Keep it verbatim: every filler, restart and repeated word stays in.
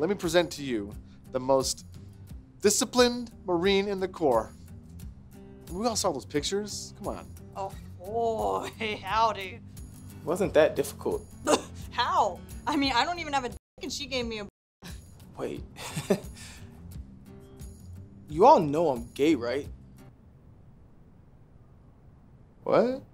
let me present to you the most disciplined Marine in the Corps. We all saw those pictures. Come on. Oh, boy, howdy. Wasn't that difficult. How? I mean, I don't even have a dick and she gave me a Wait. You all know I'm gay, right? What?